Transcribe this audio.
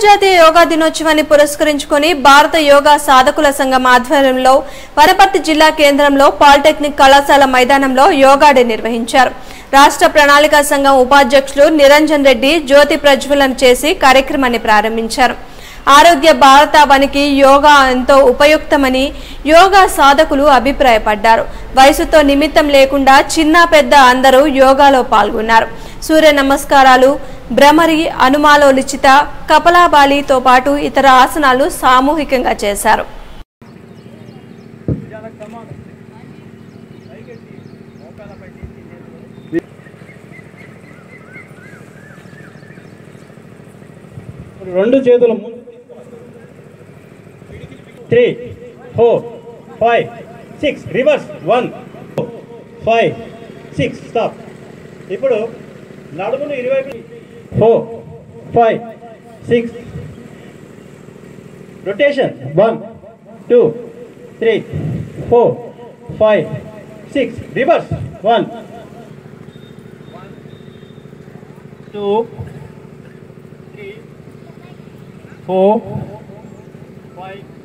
అంతర్జాతీయ యోగా దినోత్సవాన్ని పురస్కరించుకొని భారత యోగా సాధకుల సంఘం ఆధ్వర్యంలో వనపర్తి జిల్లా కేంద్రంలో పాలిటెక్నిక్ కళాశాల మైదానంలో యోగా డే నిర్వహించారు. రాష్ట్ర ప్రణాళిక సంఘం ఉపాధ్యక్షులు నిరంజన్ రెడ్డి జ్యోతి ప్రజ్వలన చేసి కార్యక్రమాన్ని ప్రారంభించారు. ఆరోగ్య భారతావనికి యోగా ఎంతో ఉపయుక్తమని యోగా సాధకులు అభిప్రాయపడ్డారు. వయసుతో నిమిత్తం లేకుండా చిన్న పెద్ద అందరూ యోగాలో పాల్గొన్నారు. సూర్య నమస్కారాలు, భ్రమరి, అనుమాలోలిచిత, కపలాబాలితో పాటు ఇతర ఆసనాలు సామూహికంగా చేశారు. రెండు చేతులు 3, 4, 5, 6 రివర్స్ 1, 4, 5, 6 స్టాప్. ఇప్పుడు నడుమును 20, 4, 5, 6 రొటేషన్ 1, 2, 3, 4, 5, 6 రివర్స్ 1, 2, 3, 4, 5.